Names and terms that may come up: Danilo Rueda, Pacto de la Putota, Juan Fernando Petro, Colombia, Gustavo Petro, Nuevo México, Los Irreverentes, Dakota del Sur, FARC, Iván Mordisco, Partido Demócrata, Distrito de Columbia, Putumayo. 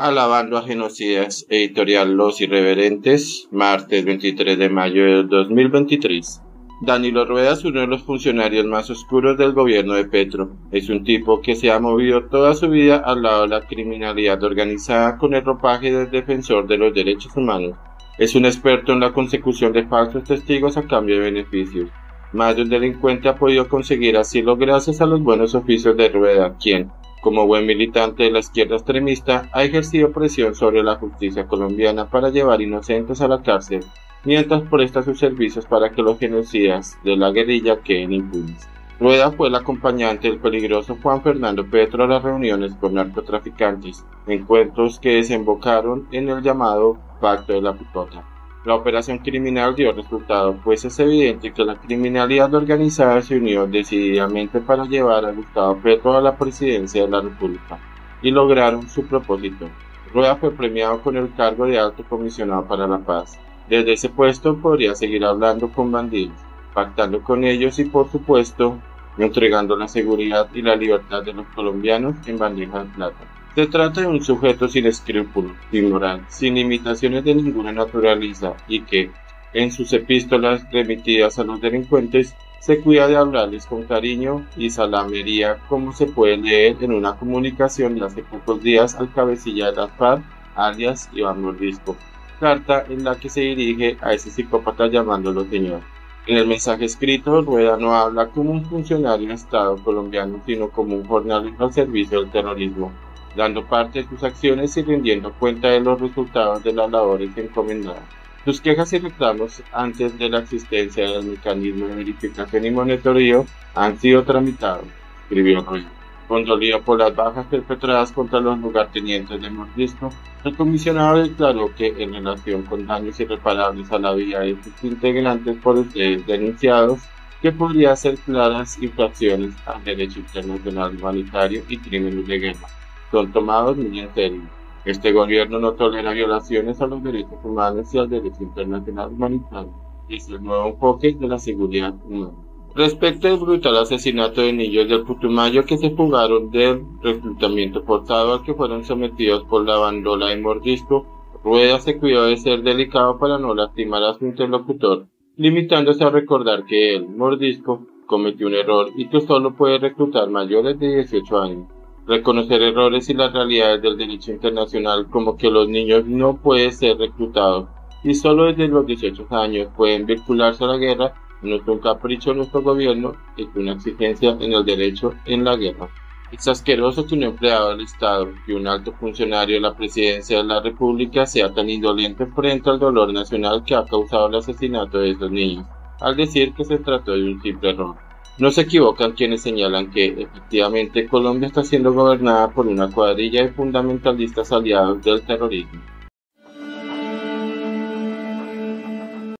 Alabando a genocidas, editorial Los Irreverentes, martes 23 de mayo de 2023. Danilo Rueda es uno de los funcionarios más oscuros del gobierno de Petro. Es un tipo que se ha movido toda su vida al lado de la criminalidad organizada con el ropaje del defensor de los derechos humanos. Es un experto en la consecución de falsos testigos a cambio de beneficios. Más de un delincuente ha podido conseguir asilo gracias a los buenos oficios de Rueda, quien, como buen militante de la izquierda extremista, ha ejercido presión sobre la justicia colombiana para llevar inocentes a la cárcel, mientras presta sus servicios para que los genocidas de la guerrilla queden impunes. Rueda fue el acompañante del peligroso Juan Fernando Petro a las reuniones con narcotraficantes, encuentros que desembocaron en el llamado Pacto de la Putota. La operación criminal dio resultado, pues es evidente que la criminalidad organizada se unió decididamente para llevar a Gustavo Petro a la presidencia de la República, y lograron su propósito. Rueda fue premiado con el cargo de Alto Comisionado para la Paz. Desde ese puesto podría seguir hablando con bandidos, pactando con ellos y, por supuesto, entregando la seguridad y la libertad de los colombianos en bandeja de plata. Se trata de un sujeto sin escrúpulos, sin moral, sin limitaciones de ninguna naturaleza y que, en sus epístolas remitidas a los delincuentes, se cuida de hablarles con cariño y salamería, como se puede leer en una comunicación de hace pocos días al cabecilla de la FARC, alias Iván Mordisco. Carta en la que se dirige a ese psicópata llamándolo señor. En el mensaje escrito, Rueda no habla como un funcionario de Estado colombiano, sino como un jornalista al servicio del terrorismo, dando parte de sus acciones y rindiendo cuenta de los resultados de las labores encomendadas. Sus quejas y reclamos antes de la existencia del mecanismo de verificación y monitoreo han sido tramitados, escribió Rueda. Condolido por las bajas perpetradas contra los lugartenientes de Mordisco, el comisionado declaró que, en relación con daños irreparables a la vida de sus integrantes por ustedes denunciados, que podría ser claras infracciones al derecho internacional humanitario y crímenes de guerra, son tomados muy en serio. Este gobierno no tolera violaciones a los derechos humanos y al derecho internacional humanitario. Es el nuevo enfoque de la seguridad humana. Respecto al brutal asesinato de niños del Putumayo que se fugaron del reclutamiento forzado al que fueron sometidos por la bandola de Mordisco, Rueda se cuidó de ser delicado para no lastimar a su interlocutor, limitándose a recordar que él, Mordisco, cometió un error y que solo puede reclutar mayores de 18 años. Reconocer errores y las realidades del derecho internacional, como que los niños no pueden ser reclutados y solo desde los 18 años pueden vincularse a la guerra, no es un capricho de nuestro gobierno, es una exigencia en el derecho en la guerra. Es asqueroso que un empleado del Estado y un alto funcionario de la presidencia de la República sea tan indolente frente al dolor nacional que ha causado el asesinato de estos niños, al decir que se trató de un simple error. No se equivocan quienes señalan que, efectivamente, Colombia está siendo gobernada por una cuadrilla de fundamentalistas aliados del terrorismo.